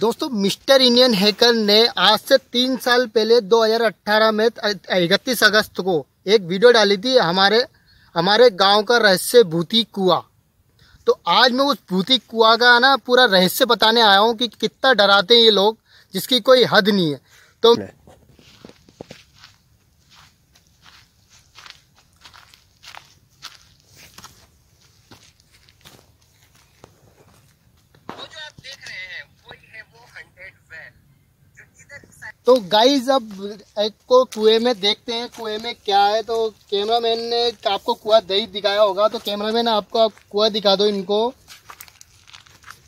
दोस्तों mister Indian hacker ने आज से 3 साल पहले 2018 में 31 अगस्त को एक वीडियो डाली थी हमारे गांव का रहस्य भूतिक कुआं। तो आज मैं उस भूतिक कुआं का ना पूरा रहस्य बताने आया हूं कि कितना डराते हैं ये लोग, जिसकी कोई हद नहीं है। तो तो गाइज अब एक को कुएं में देखते हैं कुएं में क्या है। तो कैमरामैन ने आपको कुआं दही दिखाया होगा, तो कैमरामैन आपको आप कुआं दिखा दो इनको।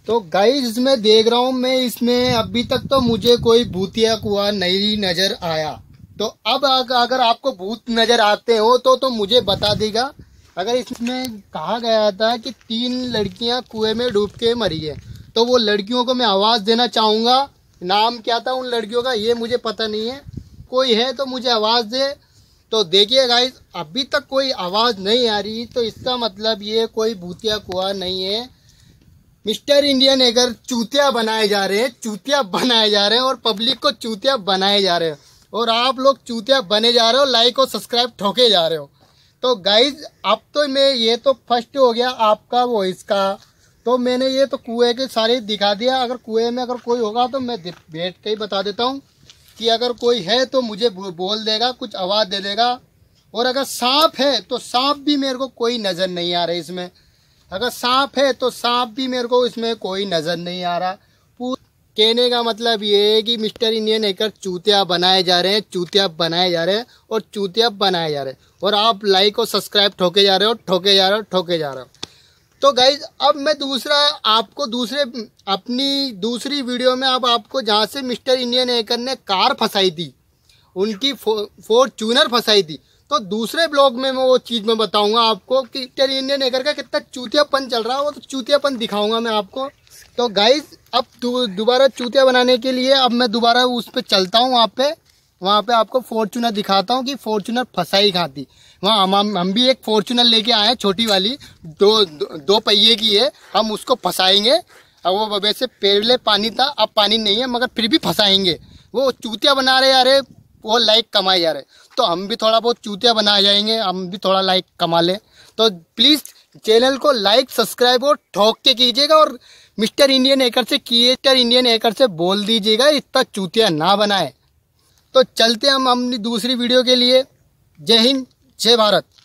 तो गाइज इसमें देख रहा हूँ मैं, इसमें अभी तक तो मुझे कोई भूतिया कुआं नहीं नजर आया। तो अब अगर आपको भूत नजर आते हो तो मुझे बता देगा। अगर इसमें कहा गया था कि 3 लड़कियां कुएं में डूब के मरी है, तो वो लड़कियों को मैं आवाज़ देना चाहूँगा। नाम क्या था उन लड़कियों का ये मुझे पता नहीं है, कोई है तो मुझे आवाज़ दे। तो देखिए गाइस अभी तक कोई आवाज़ नहीं आ रही, तो इसका मतलब ये कोई भूतिया कुआं नहीं है। मिस्टर इंडियन हैकर चूतिया बनाए जा रहे हैं, चूतिया बनाए जा रहे हैं और पब्लिक को चूतिया बनाए जा रहे हैं, और आप लोग चूतिया बने जा रहे हो, लाइक और सब्सक्राइब ठोके जा रहे हो। तो गाइज अब तो मैं ये तो फर्स्ट हो गया आपका वो इसका, तो मैंने ये तो कुएं के सारे दिखा दिया। अगर कुएं में अगर कोई होगा तो मैं बैठ के ही बता देता हूँ कि अगर कोई है तो मुझे बोल देगा, कुछ आवाज़ दे देगा। और अगर सांप है तो सांप भी मेरे को कोई नज़र नहीं आ रहा इसमें, अगर सांप है तो सांप भी मेरे को इसमें कोई नज़र नहीं आ रहा। कहने का मतलब ये है कि मिस्टर इंडियन हैकर चूतिया बनाए जा रहे हैं, चूतिया बनाए जा रहे हैं और चूतिया बनाए जा रहे हैं, और आप लाइक और सब्सक्राइब ठोके जा रहे हो, ठोके जा रहे हो, ठोके जा रहे हो। तो गाइज अब मैं दूसरी वीडियो में अब आपको जहाँ से मिस्टर इंडियन हैकर ने कार फंसाई थी, उनकी फॉर्च्यूनर फंसाई थी, तो दूसरे ब्लॉग में मैं वो चीज़ में बताऊंगा आपको कि मिस्टर इंडियन हैकर का कितना चूतियापन चल रहा है, वो तो चूतियापन दिखाऊंगा मैं आपको। तो गाइज अब दोबारा चूतिया बनाने के लिए अब मैं दोबारा उस पर चलता हूँ, वहाँ पे आपको फॉर्च्यूनर दिखाता हूँ कि फॉर्च्यूनर फंसाई खाती। वहाँ हम भी एक फॉर्च्यूनर लेके आए हैं, छोटी वाली दो पहिए की है, हम उसको फंसाएंगे। अब वो वैसे पहले पानी था, अब पानी नहीं है, मगर फिर भी फंसाएंगे। वो चूतिया बना रहे यार, वो लाइक कमाए जा रहे, तो हम भी थोड़ा बहुत चूतिया बना जाएंगे, हम भी थोड़ा लाइक कमा लें। तो प्लीज़ चैनल को लाइक सब्सक्राइब और ठोक के कीजिएगा, और मिस्टर इंडियन हैकर से बोल दीजिएगा इतना चूतिया ना बनाए। तो चलते हम अपनी दूसरी वीडियो के लिए। जय हिंद जय भारत।